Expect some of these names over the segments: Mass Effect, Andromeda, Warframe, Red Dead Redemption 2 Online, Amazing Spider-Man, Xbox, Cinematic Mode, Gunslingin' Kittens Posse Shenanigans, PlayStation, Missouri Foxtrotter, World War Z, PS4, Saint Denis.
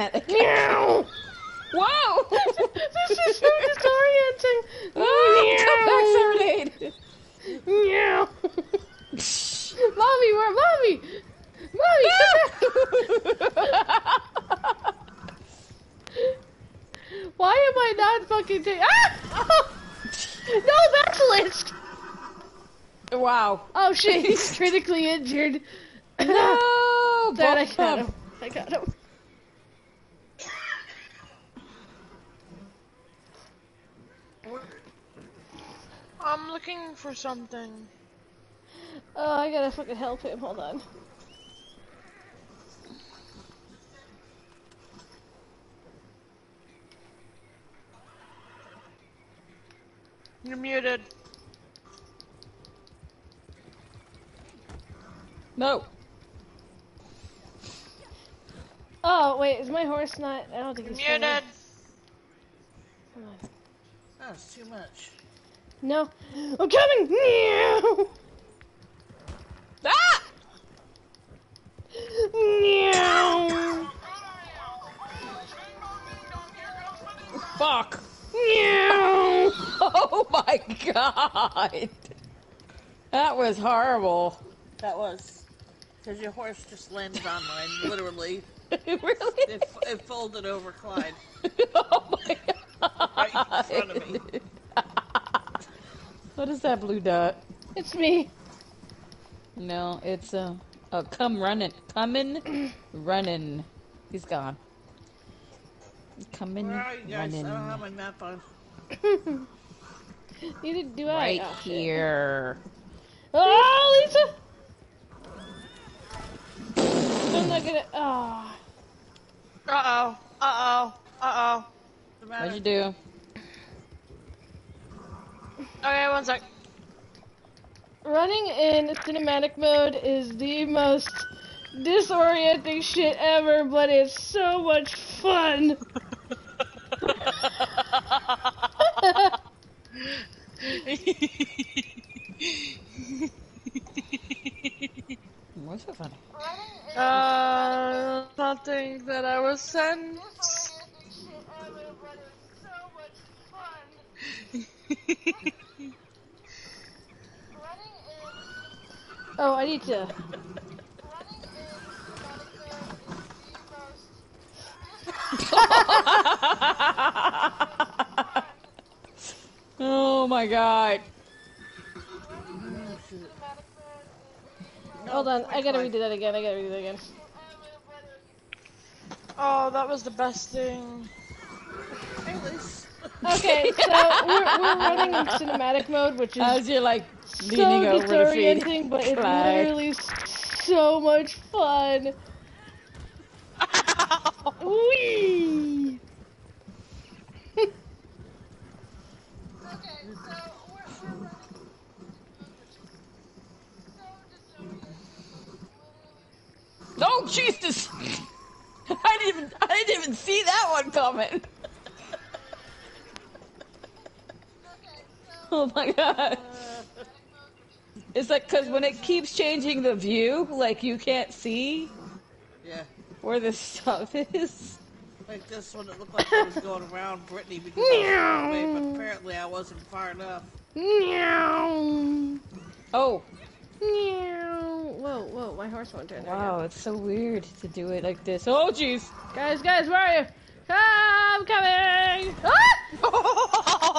cinematic. Meow! Whoa! This is so disorienting. Oh, meow. Come back, serenade. Meow. Mommy, where? Mommy! Mommy, come back! Why am I not fucking taking? Ah! Oh! No, that's lynched! Wow. Oh shit, he's critically injured. No! Dad, I got him. I got him. I'm looking for something. Oh, I gotta fucking help him. Hold on. You're muted. No. Oh, wait, is my horse not? I don't think he's muted. Coming. Come on. That's too much. No. I'm coming! Ah! Fuck. Oh my god! That was horrible. That was. Because your horse just landed on mine, literally. Really? It folded over Clyde. Oh my god! Right in front of me. What is that blue dot? It's me. No, it's a come running. He's gone. Coming, running. I don't have my map on. Neither do I. Right here. Oh, Lisa! I'm not gonna. Oh. Uh oh. Uh oh. Uh oh. What'd you do? Okay, one sec. Running in cinematic mode is the most disorienting shit ever, but it's so much fun. What's so funny? Nothing that I was sent. Oh, I need to. Oh my god. Hold on, I gotta redo that again. Oh, that was the best thing. Okay, so we're running in cinematic mode, which is so disorienting, but it's literally so much fun. Wee! Okay, so we're running in cinematic mode, which is so disorienting. Oh, Jesus! I didn't even see that one coming. Oh my god. It's like, cause when it keeps changing the view, like you can't see where this stuff is. Like this one, it looked like I was going around Brittany because I was away, but apparently I wasn't far enough. Oh. Whoa, whoa, my horse won't turn. Wow, it's so weird to do it like this. Oh jeez. Guys, where are you? I'm coming! Ah!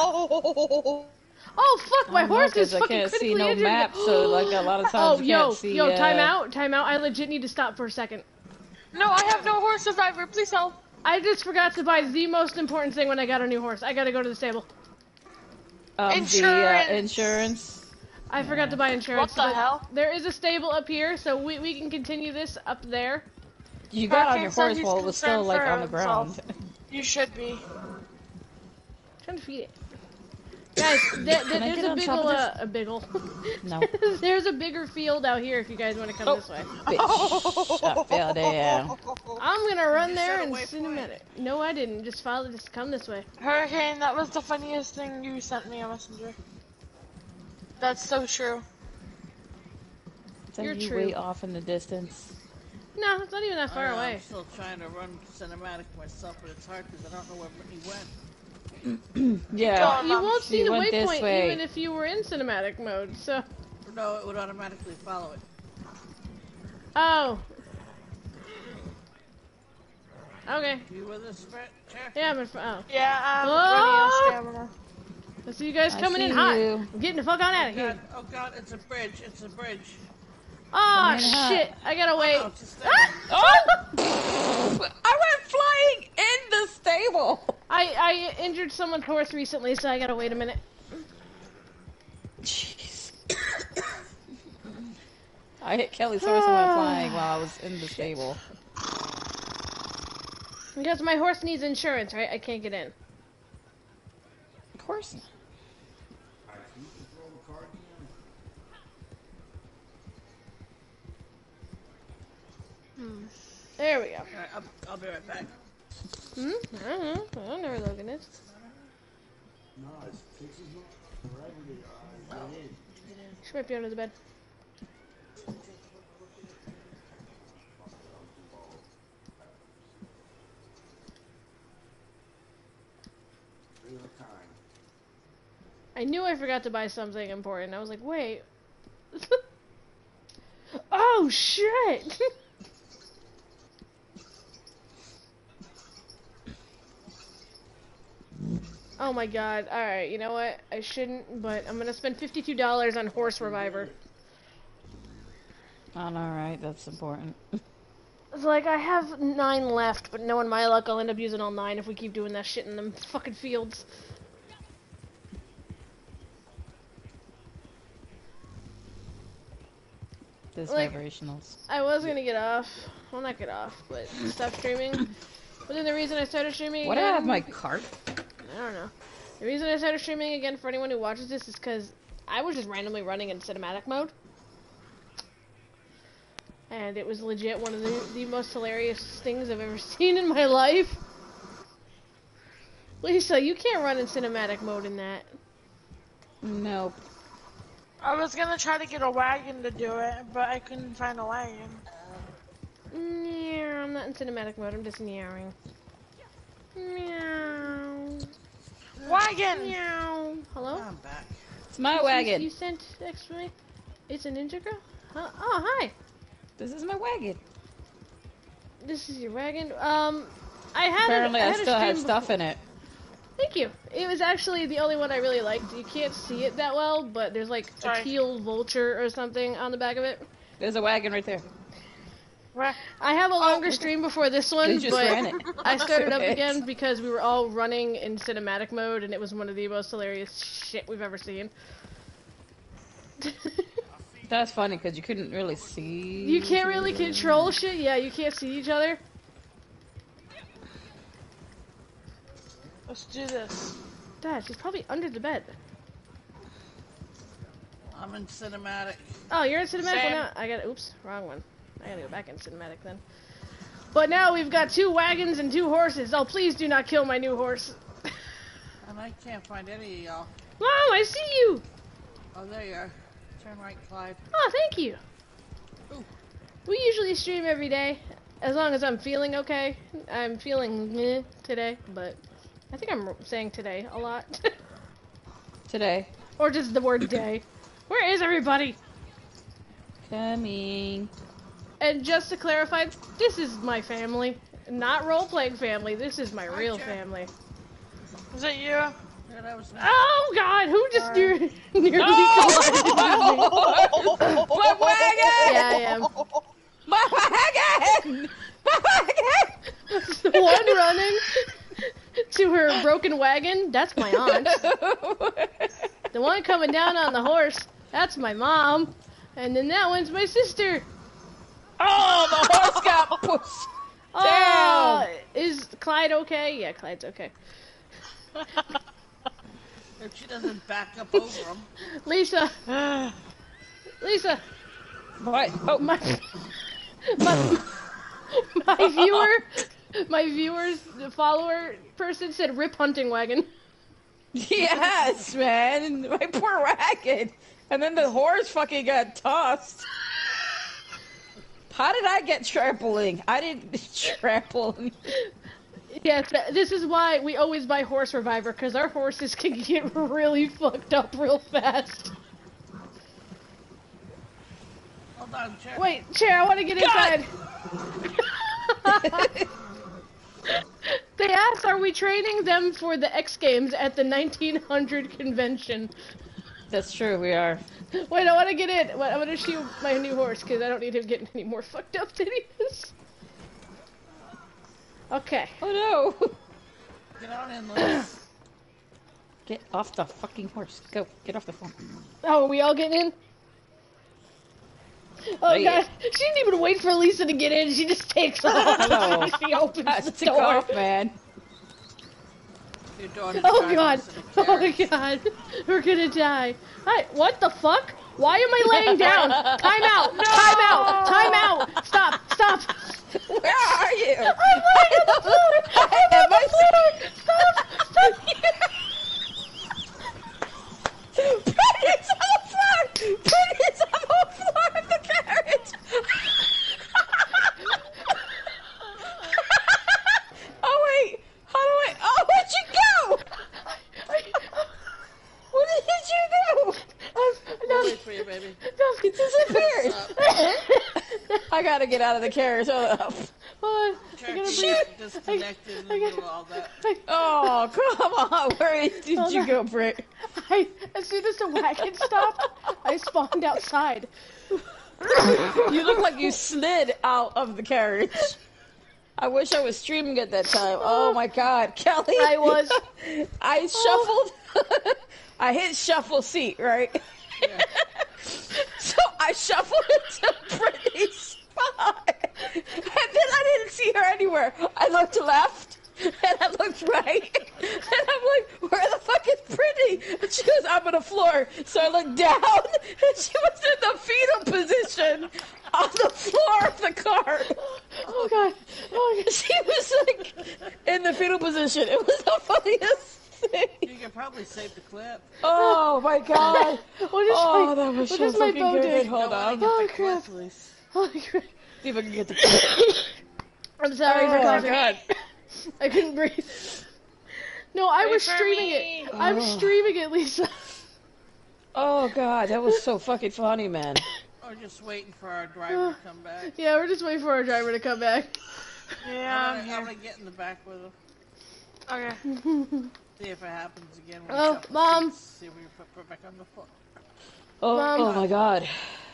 Oh fuck! My horse is fucking critically injured. I can't see no map, so like a lot of times you can't see. Oh yo, time out! I legit need to stop for a second. No, I have no horse survivor. Please help! I just forgot to buy the most important thing when I got a new horse. I gotta go to the stable. Insurance. The, insurance. I forgot to buy insurance. What the hell? There is a stable up here, so we can continue this up there. You got on your horse while it was still like on the ground. You should be. I'm trying to feed it. Guys, there's a big ol'. No. There's a bigger field out here if you guys want to come this way. Bitch. I'm gonna run there and cinematic. No, I didn't. Just follow. Just come this way. Hurricane, that was the funniest thing you sent me on Messenger. That's so true. You're true. Way off in the distance. No, it's not even that far away. I'm still trying to run cinematic myself, but it's hard because I don't know where Brittany went. Yeah. You won't see the waypoint even if you were in cinematic mode, so... No, it would automatically follow it. Oh. Okay. You with us, Britt? Yeah, I'm in front. Oh. Yeah, I'm ready on stamina. I see you guys coming in hot. I'm getting the fuck on out of here. Oh god, it's a bridge. It's a bridge. Oh shit! I gotta wait. Oh, no, I went flying in the stable. I injured someone's horse recently, so I gotta wait a minute. Jeez. I hit Kelly's horse and went flying while I was in the stable. Because my horse needs insurance, right? I can't get in. Of course. There we go. All right, I'll be right back. Hmm? I don't know. I don't know where Logan is. She might be under the bed. I knew I forgot to buy something important. I was like, wait. Oh, shit! Oh my god, alright, you know what? I shouldn't, but I'm gonna spend $52 on Horse Reviver. Alright, that's important. It's like, I have 9 left, but knowing my luck, I'll end up using all 9 if we keep doing that shit in them fucking fields. This like, vibrationals. I was gonna get off. Well, not get off, but stop streaming. But then the reason I started streaming again... What do I have my cart? I don't know. The reason I started streaming again for anyone who watches this is because I was just randomly running in cinematic mode. And it was legit one of the most hilarious things I've ever seen in my life. Lisa, you can't run in cinematic mode in that. Nope. I was gonna try to get a wagon to do it, but I couldn't find a wagon. Yeah, I'm not in cinematic mode, I'm just meowing. Meow. Wagon! Meow. Hello? I'm back. It's my wagon. You sent text to me? It's a ninja girl? Huh? Oh, hi. This is my wagon. This is your wagon? Apparently I still had stuff in it. Thank you. It was actually the only one I really liked. You can't see it that well, but there's like a teal vulture or something on the back of it. There's a wagon right there. I have a longer stream before this one, but I started up again because we were all running in cinematic mode, and it was one of the most hilarious shit we've ever seen. That's funny, because you couldn't really see... You can't really control shit? Yeah, you can't see each other. Let's do this. Dad, she's probably under the bed. I'm in cinematic. Oh, you're in cinematic now? I got... Oops, wrong one. I gotta go back in cinematic then. But now we've got 2 wagons and 2 horses. Oh, please do not kill my new horse. And I can't find any of y'all. Mom, I see you! Oh, there you are. Turn right, Clyde. Oh, thank you. Ooh. We usually stream every day, as long as I'm feeling okay. I'm feeling meh today, but I think I'm saying today a lot. Today. Or just the word day. Where is everybody? Coming. And just to clarify, this is my family. Not role-playing family, this is my real family. Is that you? Yeah, that was nice. Oh god, who just nearly collided with me? My wagon! Yeah, I am. My wagon! My wagon! The one running to her broken wagon, that's my aunt. The one coming down on the horse, that's my mom. And then that one's my sister. Oh, the horse got pushed down. Is Clyde okay? Yeah, Clyde's okay. If she doesn't back up over him. Lisa. Lisa. What? Oh, my viewer, follower person said "Rip hunting wagon." Yes, man. My poor wagon. And then the horse fucking got tossed. How did I get trampling? I didn't trample. Yeah, this is why we always buy Horse Reviver, because our horses can get really fucked up real fast. Hold on, Chair. Wait, Chair, I want to get inside. They asked, are we training them for the X Games at the 1900 convention? That's true, we are. Wait, I want to get in. I want to shoot my new horse, because I don't need him getting any more fucked up than he is. Okay. Oh no! Get on in, Liz. Get off the fucking horse. Go. Get off the phone. Oh, are we all getting in? Oh god, she didn't even wait for Lisa to get in. She just takes off. Hello. She opens the door. Off, man. Oh god. Oh god. We're gonna die. Hi. What the fuck? Why am I laying down? Time out. No! Time out. Time out. Stop. Stop. Where are you? I'm lying on the floor! I'm on the floor! Stop! Stop! Brendan's on the floor! Brendan's on the floor of the carriage! Oh wait! How do I... Oh, where'd you go? What did you do? I'll wait for you, baby. It disappeared! I gotta get out of the carriage. Hold up. Hold on. I gotta shoot. Disconnected in the middle of all that. Oh, come on. Where did you go, Britt? As soon as the wagon stopped, I spawned outside. You look like you slid out of the carriage. I wish I was streaming at that time. Oh my god, Kelly. I was. I shuffled. I hit shuffle seat, right? Yeah. So I shuffled into Brittany's spot, and then I didn't see her anywhere. I looked left, and I looked right, and I'm like, where the fuck is Brittany? And she goes, I'm on the floor. So I looked down, and she was in the fetal position on the floor of the car. Oh, god. Oh, god. She was, like, in the fetal position. It was the funniest. You can probably save the clip. Oh my god! What is my bow doing? Hold on. Oh crap! Holy crap! See if I can get the clip. I'm sorry for coughing. Oh my god! I couldn't breathe. No, I was streaming it. I'm streaming it, Lisa. Oh god, that was so fucking funny, man. We're just waiting for our driver to come back. Yeah, we're just waiting for our driver to come back. Yeah, I'm gonna get in the back with him. Okay. See if it happens again. Oh, Mom! See if we put back on the floor. Oh, Mom, oh my god.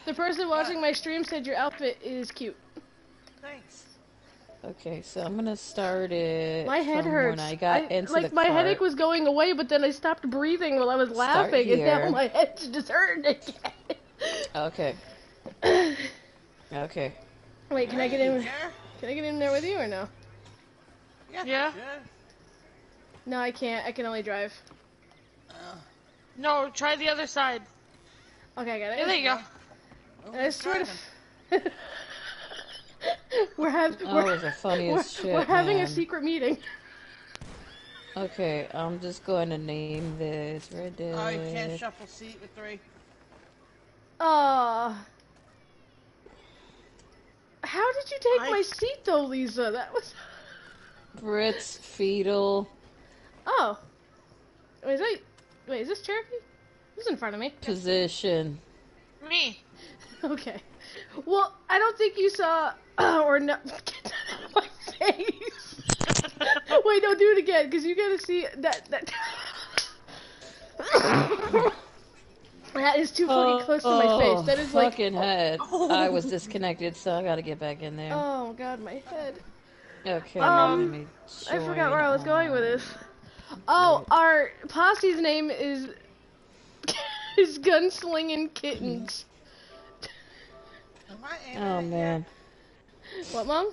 The person watching my stream said your outfit is cute. Thanks. Okay, so I'm gonna start it. My head hurts. When I got into the my headache was going away, but then I stopped breathing while I was laughing, and now my head's just hurting again. Okay. Okay. Wait, can I get in? Can I get in there with you or no? Yeah. Yeah. No, I can't. I can only drive. No, try the other side. Okay, I got it. Yeah, there you go. Oh, I sort of... We're having a secret meeting. Okay, I'm just going to name this Red Dead. Oh, you can't shuffle seat with three. How did you take my seat, though, Lisa? That was... Brit's fetal... Oh. Wait, is this Cherokee? Who's in front of me? Position. Me. Okay. Well, I don't think you saw... or no... Get out of my face! Wait, don't do it again, because you gotta see that... That is too fucking close to my face. That is like... fucking head. I was disconnected, so I gotta get back in there. Oh, god, my head. Okay, let me I forgot where I was going with this. Oh, our posse's name is Gunslingin' Kittens. Oh man. What, Mom?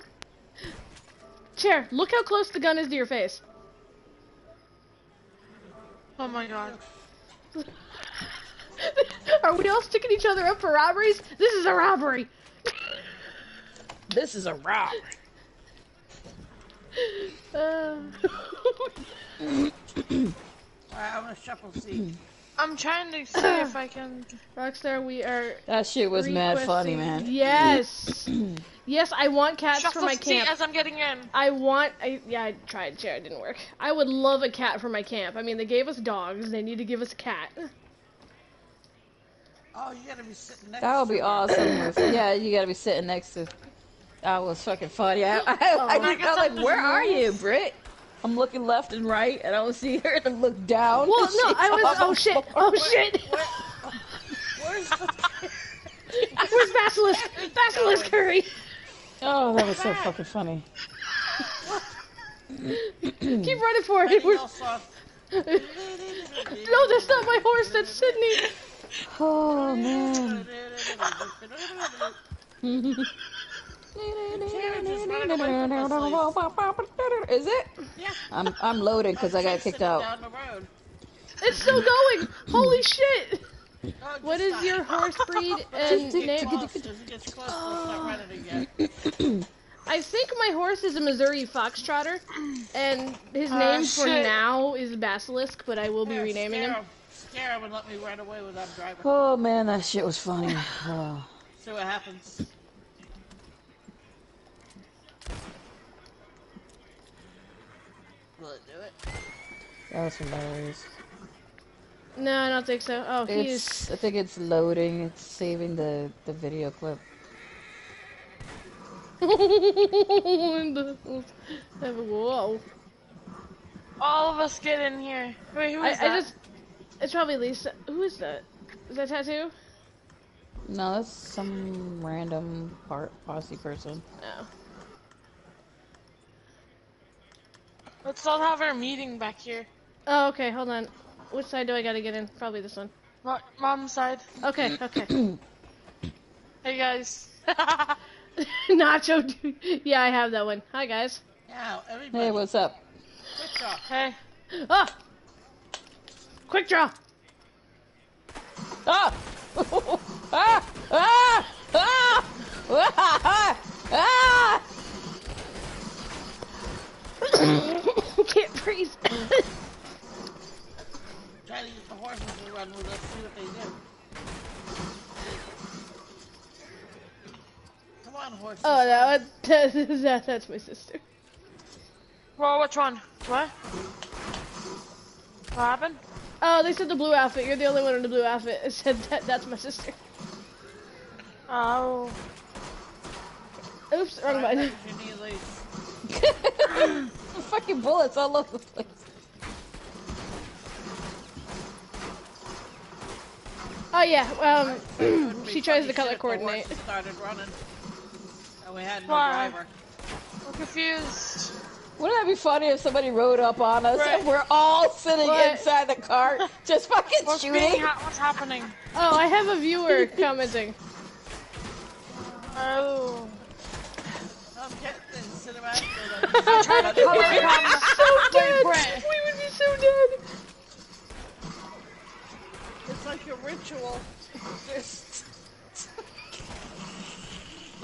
Chair, look how close the gun is to your face. Oh my god. Are we all sticking each other up for robberies? This is a robbery. This is a robbery. Alright, I'm gonna shuffle seat. I'm trying to see if I can. Rockstar, we are. That shit was mad funny, man. Yes. Yes, I want cats for my camp. As I'm getting in. Yeah, I tried. It didn't work. I would love a cat for my camp. I mean, they gave us dogs. They need to give us a cat. Oh, you gotta be sitting next. That would be awesome. Yeah, you gotta be sitting next to. That was fucking funny. I felt like, where are you, Britt? I'm looking left and right, and I don't see her and look down. Well, no, I was. Oh shit! Oh shit! Where's Basilisk? Basilisk, hurry! Oh, that was so fucking funny. Keep running for it. No, that's not my horse. That's Sydney. Oh man. Is it? Yeah. I'm loaded because I got kicked out. Down the road. It's still going. Holy shit! Oh, what is your horse breed and name? I think my horse is a Missouri Foxtrotter, and his name for now is Basilisk, but I will be renaming him. Sarah would let me run away without driving. Oh man, that shit was funny. Oh. See what happens. Will it do it? That was hilarious. No, I don't think so. Oh, he's. I think it's loading. It's saving the video clip. Whoa! All of us get in here. Wait, who is that? It's probably Lisa. Who is that? Is that Tattoo? No, that's some random posse person. Oh. Let's all have our meeting back here. Oh, okay, hold on. Which side do I gotta get in? Probably this one. Mom's side. Okay, okay. Hey, guys. Nacho, dude. Yeah, I have that one. Hi, guys. Yeah, everybody. Hey, what's up? What's up? Hey. Oh! Quick draw! Ah! Ah! Ah! Ah! Ah! Ah! Can't breathe. Try to get the horses to run with us, see what they do. Come on, horses. Oh, that's my sister. Well, which one? What? What happened? Oh, they said the blue outfit. You're the only one in the blue outfit. It said that's my sister. Oh. Oops, wrong button. The fucking bullets all over the place. Oh yeah, she tries to color coordinate. Started running, and we had no driver. We're confused. Wouldn't that be funny if somebody rode up on us and we're all sitting inside the car, just fucking shooting? What's happening? Oh, I have a viewer commenting. Oh. I'm getting cinematic. I'm trying to cover We would be so dead. It's like a ritual.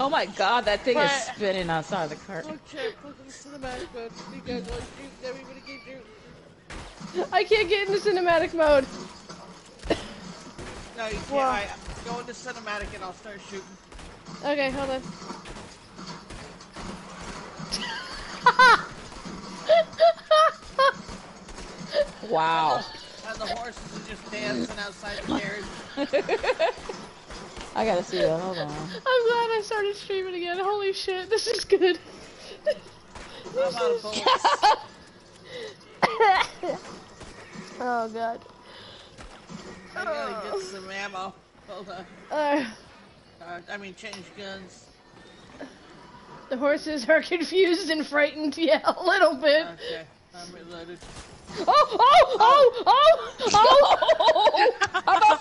Oh my god, that thing is spinning outside the cart. Okay, click on the cinematic mode. You guys all shoot, everybody get shooting. I can't get into cinematic mode. No, you can't. Right, I'm going to cinematic and I'll start shooting. Okay, hold on. Wow. And the horses are just dancing outside the carriage. I gotta see that. Hold on. I'm glad I started streaming again. Holy shit, this is good. This is... Oh god. I gotta get some ammo. Hold on. I mean, change guns. The horses are confused and frightened, yeah, a little bit. Okay, I'm reloaded. Oh, oh, oh, oh, oh! I'm on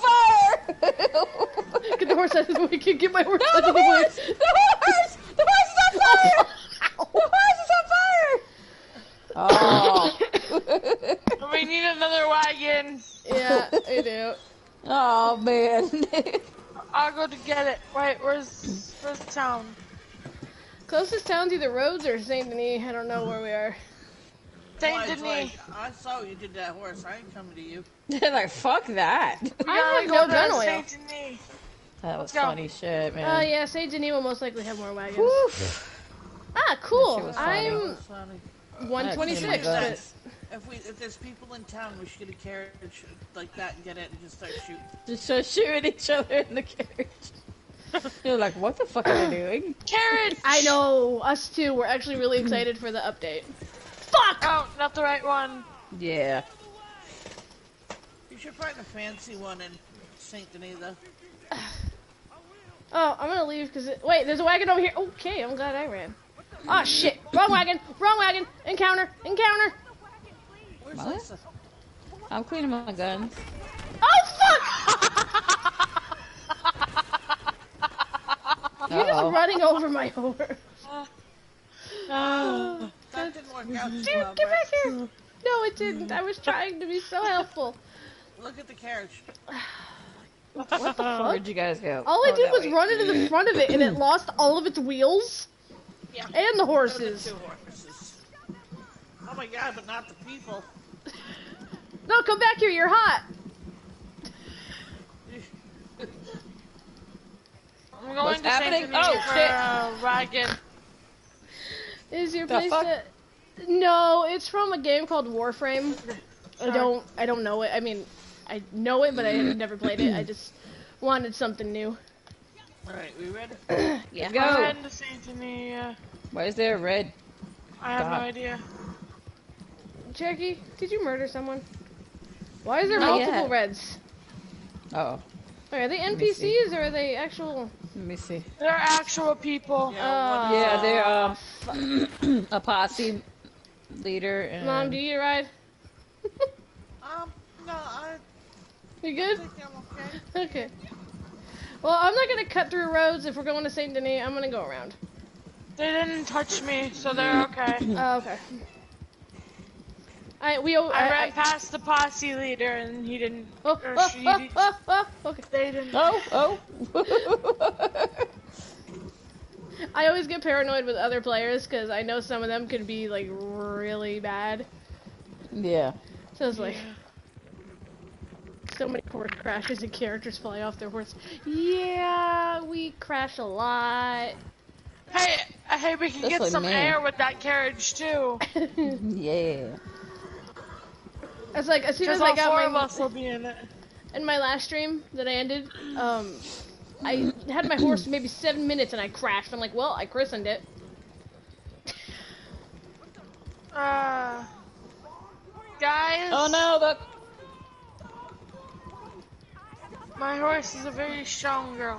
fire! Get the horse out of the way, get my horse out of the way! The horse is on fire! The horse is on fire! Oh. We need another wagon. Yeah, we do. Oh, man. I'll go to get it. Wait, where's the town? Closest town's either Rhodes or Saint Denis. I don't know where we are. thing, didn't he? I saw you did that horse. I ain't coming to you. Like, fuck that. I have no gun oil. That was funny shit, man. Oh, yeah, Sage and E will most likely have more wagons. Oof. Ah, cool. I'm 126. If there's people in town, we should get a carriage like that and get it and just start shooting. Just start shooting each other in the carriage. You're like, what the fuck are we doing? Carriage! I know, us too. We're actually really excited for the update. Fuck! Oh, not the right one. Yeah. You should find a fancy one in St. Denis, though. Oh, I'm gonna leave because wait, there's a wagon over here. Okay, I'm glad I ran. Oh shit! Wrong wagon! Wrong wagon! Encounter! Encounter! Where's Lisa? I'm cleaning my guns. Oh fuck! You're just running over my horse. That didn't work out. Dude, well, get back here! No, it didn't. I was trying to be so helpful. Look at the carriage. What the fuck? Where'd you guys go? All I did was run into the front of it, and it lost all of its wheels. Yeah. And the horses. Two horses. Oh my god, but not the people. No, come back here, you're hot. I'm going to St. Denis for a wagon. Is your place that... No, it's from a game called Warframe. I don't know it. I mean... I know it, but I never played it. I just wanted something new. Alright, we ready? Yeah. Let's go. I'm heading to St. Denis. Why is there a red? I have no idea. Cherokee, did you murder someone? Why is there multiple reds? Uh-oh. Are they NPCs or are they actual... Let me see. They're actual people. Yeah, they're a posse leader and... Mom, do you need a ride? No, You good? I think I'm okay. Okay. Well, I'm not gonna cut through roads. If we're going to St. Denis, I'm gonna go around. They didn't touch me, so they're okay. Oh, okay. I ran past the posse leader, and he didn't. Okay. They didn't. I always get paranoid with other players because I know some of them could be like really bad. Yeah. So it's like. So many horse crashes and characters fly off their horse. Yeah, we crash a lot. Hey, we can get some air with that carriage too. Yeah. It's like as soon as I got my muscle being it. In my last stream that I ended, I had my horse maybe 7 minutes and I crashed. I'm like, well, I christened it. Guys. Oh no, my horse is a very strong girl.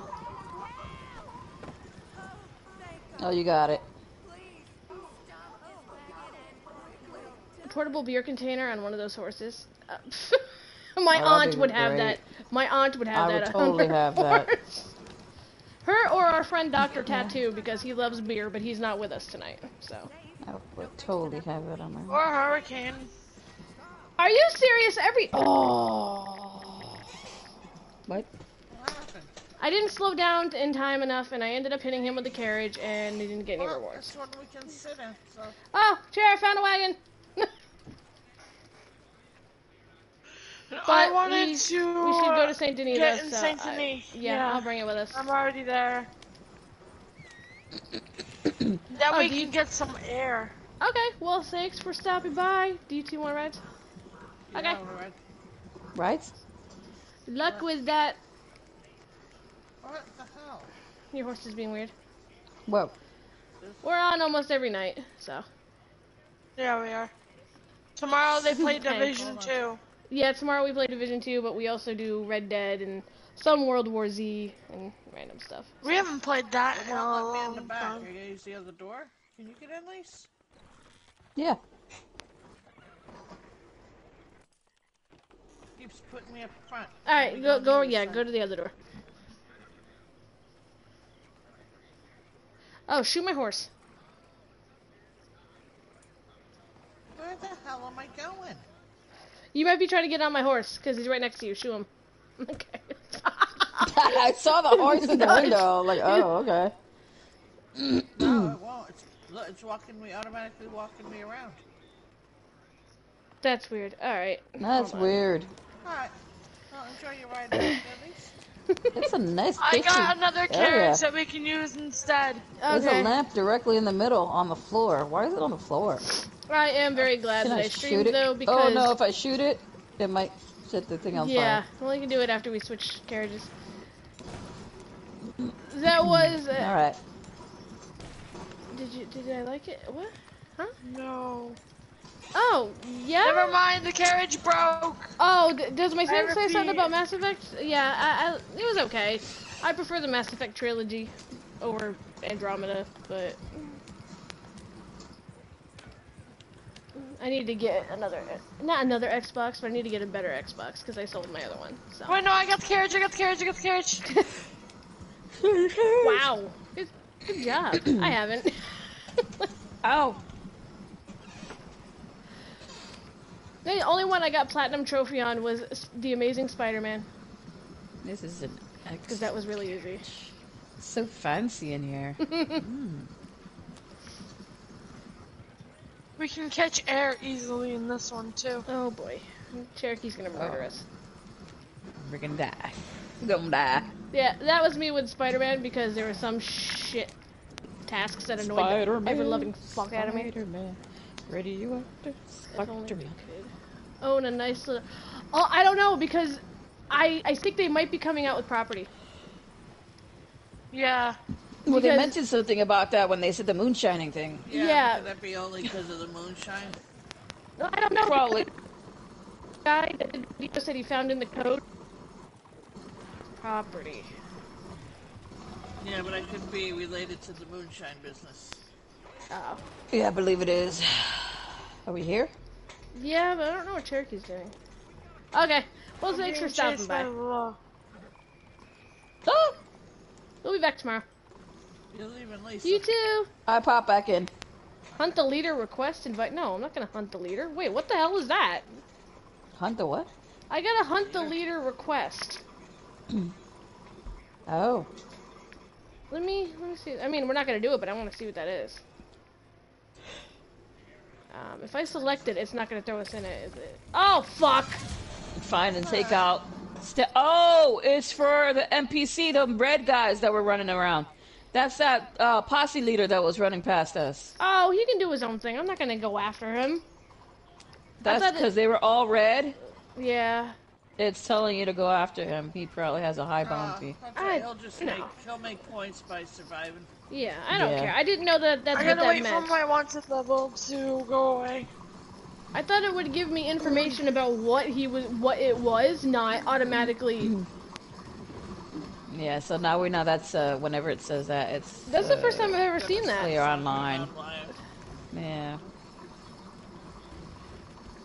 Oh, you got it. A portable beer container on one of those horses. My aunt would have that. My aunt would have that. I would totally have that. Her or our friend Dr. Tattoo, because he loves beer, but he's not with us tonight. So. I would totally have it on my. Or Hurricane. Are you serious? What? I didn't slow down in time enough, and I ended up hitting him with the carriage, and he didn't get any rewards. This one we can sit in, so. Oh, chair! Found a wagon. I wanted to. We should go to St. Denis. Get in St. Denis. Yeah, I'll bring it with us. I'm already there. That way we can get some air. Okay. Well, thanks for stopping by. Do you two want rides? Yeah, okay. Rides? Luck with that. What the hell? Your horse is being weird. Whoa. We're on almost every night, so. Yeah, we are. Tomorrow they play Division 2. Yeah, tomorrow we play Division 2, but we also do Red Dead and some World War Z and random stuff. So. We haven't played that in a long time. Are you gonna use the other door? Can you get in, Lise? Yeah. Keeps putting me up front. All right, go to the other door. Oh, shoot my horse. Where the hell am I going? You might be trying to get on my horse because he's right next to you. Shoot him. Okay. I saw the horse in the window. Like, oh, okay. No, it won't. It's walking me automatically, walking me around. That's weird. Alright. That's weird. Alright. Well, enjoy your ride there, Billy. That's a nice picture. I got another carriage that we can use instead. Okay. There's a lamp directly in the middle on the floor. Why is it on the floor? I am very glad that I streamed, though, because... Oh, no, if I shoot it, it might set the thing on fire. Yeah, well, we can do it after we switch carriages. That was... Alright. Did I like it? What? Huh? No. Oh, yeah? Never mind, the carriage broke! Oh, does my son say something about Mass Effect? Yeah, it was okay. I prefer the Mass Effect trilogy over Andromeda, but... I need to get another... Not another Xbox, but I need to get a better Xbox, because I sold my other one, so... Wait, no, I got the carriage, I got the carriage, I got the carriage! Wow! Good job. I haven't. Oh. The only one I got platinum trophy on was the Amazing Spider-Man. This is an X. Because that was really easy. It's so fancy in here. We can catch air easily in this one too. Oh boy, Cherokee's gonna murder us. We're gonna die. We're gonna die. Yeah, that was me with Spider-Man because there were some shit tasks that annoyed the ever-loving fuck out of me. Spider-Man, radioactive Spider-Man. Own a nice little... Oh, I don't know, because I think they might be coming out with property. Yeah. Well, because... they mentioned something about that when they said the moonshining thing. Yeah. Could that be only because of the moonshine? No, I don't know. Probably. The guy that the video said he found in the code. Property. Yeah, but it could be related to the moonshine business. Uh oh. Yeah, I believe it is. Are we here? Yeah, but I don't know what Cherokee's doing. Okay. Well, thanks for stopping by. Oh! We'll be back tomorrow. You're leaving, Lisa. You too! I pop back in. Hunt the leader, request, invite. No, I'm not gonna hunt the leader. Wait, what the hell is that? Hunt the what? I gotta hunt the leader request. Oh. Let me see. I mean, we're not gonna do it, but I want to see what that is. If I select it, it's not gonna throw us in it, is it? Oh fuck! Find and take out. Oh, it's for the NPC, the red guys that were running around. That's that posse leader that was running past us. Oh, he can do his own thing. I'm not gonna go after him. That's because they were all red. Yeah. It's telling you to go after him. He probably has a high bounty. He'll make points by surviving. Yeah, I don't care. I didn't know that that's what that meant. I'm gonna wait for my wanted level to go away. I thought it would give me information about what it was, not automatically. Yeah, so now we know that's whenever it says that it's. That's the first time I've ever seen that. Player online. Yeah.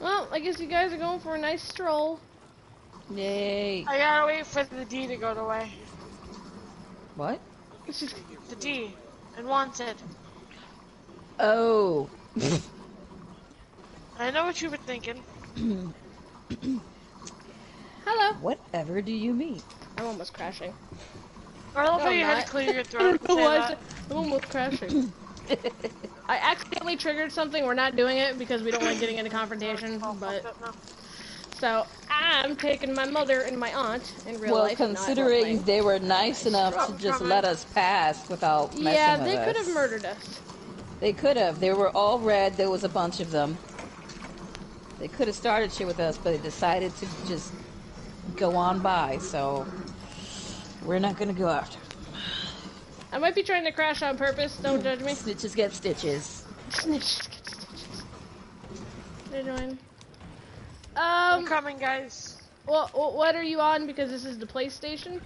Well, I guess you guys are going for a nice stroll. Yay. I gotta wait for the D to go away. What? The D. And wanted. Oh. I know what you were thinking. Hello. Whatever do you mean? I'm almost crashing. I love how you had to clear your throat. I'm almost crashing. I accidentally triggered something. We're not doing it because we don't like getting into confrontation, but... So, I'm taking my mother and my aunt in real life. Well, considering they were nice enough to just let us pass without messing with us. Yeah, they could have murdered us. They could have. They were all red. There was a bunch of them. They could have started shit with us, but they decided to just go on by. So, we're not going to go after them. I might be trying to crash on purpose. Don't judge me. Snitches get stitches. Snitches get stitches. They're doing... I'm coming, guys. Well, what are you on? Because this is the PlayStation.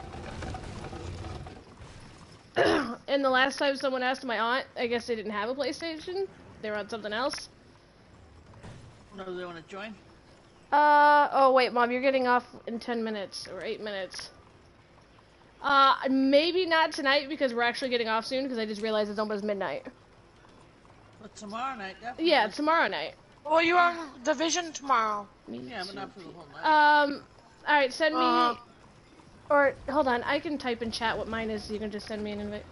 And the last time someone asked my aunt, I guess they didn't have a PlayStation. They were on something else. No, they want to join? Oh wait, Mom, you're getting off in 10 minutes, or 8 minutes. Maybe not tonight, because we're actually getting off soon, because I just realized it's almost midnight. But tomorrow night, definitely. Yeah, tomorrow night. Well, you're on Division tomorrow. Yeah, but not for the whole night. Alright, send me... or, hold on, I can type in chat what mine is, so you can just send me an invite.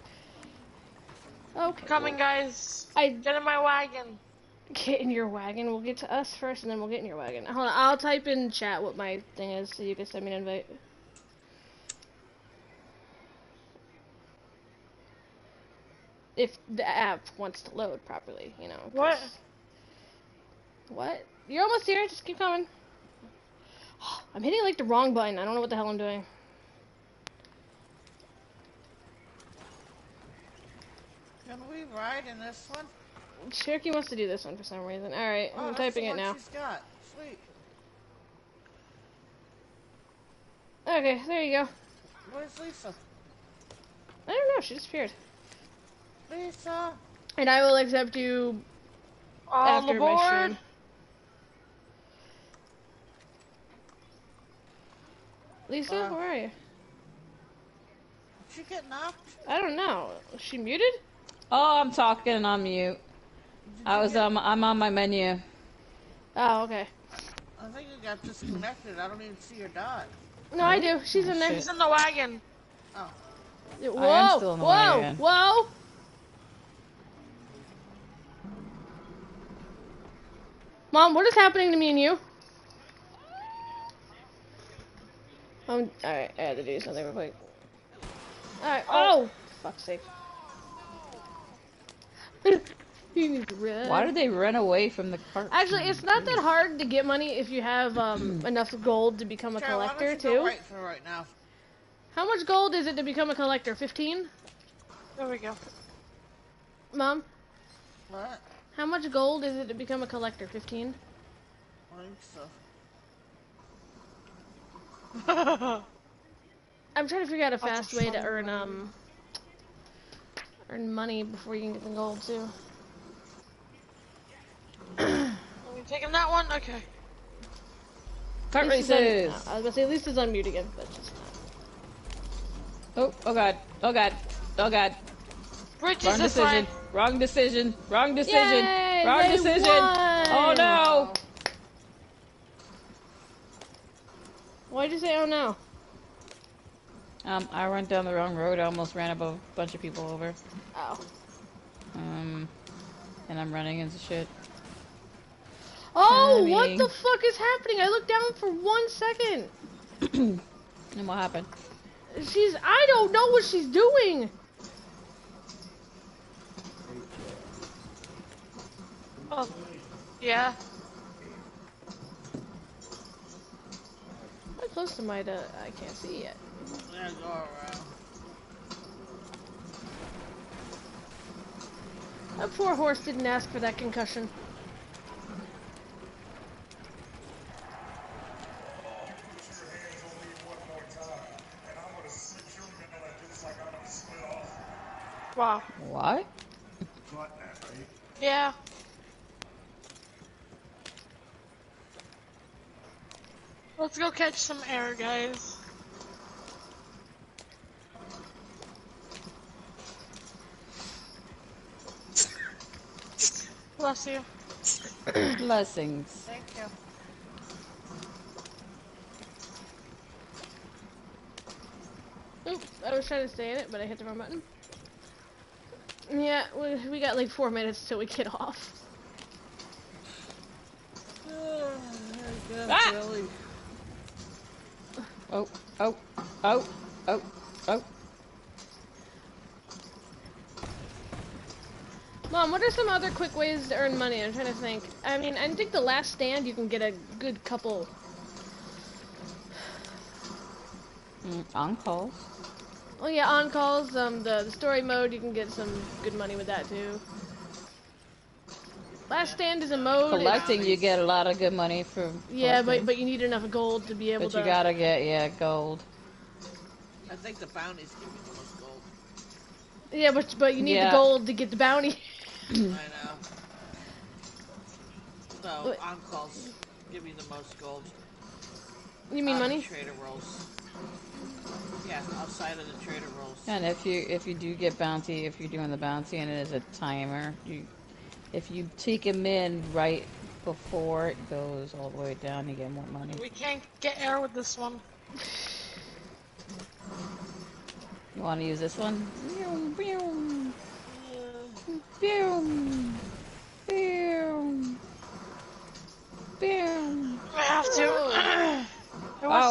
Okay. Coming, guys. Get in my wagon. Get in your wagon. We'll get to us first, and then we'll get in your wagon. Hold on, I'll type in chat what my thing is, so you can send me an invite. If the app wants to load properly, you know. What? What? You're almost here. Just keep coming. Oh, I'm hitting like the wrong button. I don't know what the hell I'm doing. Can we ride in this one? Cherokee wants to do this one for some reason. Alright, oh, I'm typing it now. She's got. Sweet. Okay, there you go. Where's Lisa? I don't know, she disappeared. Lisa! And I will accept you after aboard. My stream. Lisa, where are you? Did she get knocked? I don't know. Is she muted? Oh, I'm talking on mute. I'm on my menu. Oh, okay. I think you got disconnected. I don't even see your dot. No, I do. She's in there. She's in the wagon. Oh. Whoa! I am still in the wagon. Whoa! Mom, what is happening to me and you? Alright, I had to do something real quick. Alright, oh! Fuck's sake. Why did they run away from the cart? Actually, it's not that hard to get money if you have enough gold to become a collector too. Right now. How much gold is it to become a collector? 15? There we go. Mom? What? How much gold is it to become a collector? 15? I think so. I'm trying to figure out a fast way to earn earn money before you can get the gold too. Are we taking that one? Okay. Cart races! I was gonna say, Lisa's on mute again, but just not. Oh god. Oh god. Oh god. Bridges wrong decision. Fine. Wrong decision. Wrong decision. Yay, wrong decision. Won. Oh no! Why'd you say oh no? I went down the wrong road. I almost ran a bunch of people over. Oh. And I'm running into shit. Oh, what the fuck is happening? I looked down for 1 second. And what happened? I don't know what she's doing. Oh, yeah. How close am I to? I can't see yet. There's all around. That poor horse didn't ask for that concussion. Wow. What? Yeah. Let's go catch some air, guys. Bless you. Blessings. Thank you. Oop, I was trying to stay in it, but I hit the wrong button. Yeah, we got like 4 minutes till we get off. Ah! Really. Oh, oh, oh, oh, oh. Mom, what are some other quick ways to earn money? I'm trying to think. I mean, I think The Last Stand, you can get a good couple. On calls. Oh yeah, on calls. The story mode, you can get some good money with that too. Last Stand is a mode. Collecting, you get a lot of good money from. Yeah, but you need enough gold to be able to. But you gotta get gold. I think the bounties give you the most gold. Yeah, but you need the gold to get the bounty. I know. So, on calls give me the most gold. You mean money? Trader rolls. Yeah, outside of the trader rolls. And if you do get bounty, if you're doing the bounty and it is a timer, if you take him in right before it goes all the way down, you get more money. We can't get air with this one. You want to use this one? Boom, boom, boom, boom.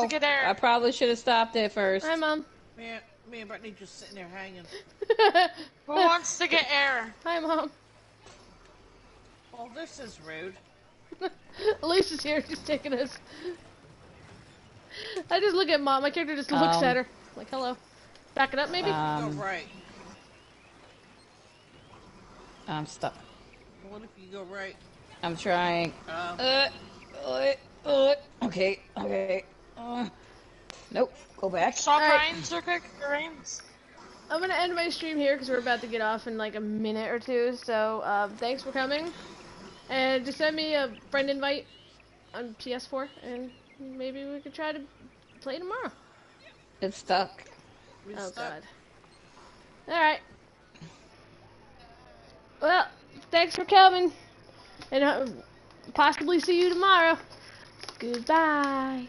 was a good error. I probably should have stopped it first. Hi, Mom. Me and Brittany just sitting there hanging. Who wants to get air? Hi, Mom. Well, this is rude. Alicia's here, just taking us. I just look at Mom. My character just looks at her. Like, hello. Back it up, maybe? Go right. I'm stuck. What if you go right? I'm trying. Okay. Nope. Go back. Stop Ryan's real quick. I'm gonna end my stream here because we're about to get off in like a minute or two. So thanks for coming, and just send me a friend invite on PS4, and maybe we could try to play tomorrow. It's stuck. We're stuck. God. All right. Well, thanks for coming, and possibly see you tomorrow. Goodbye.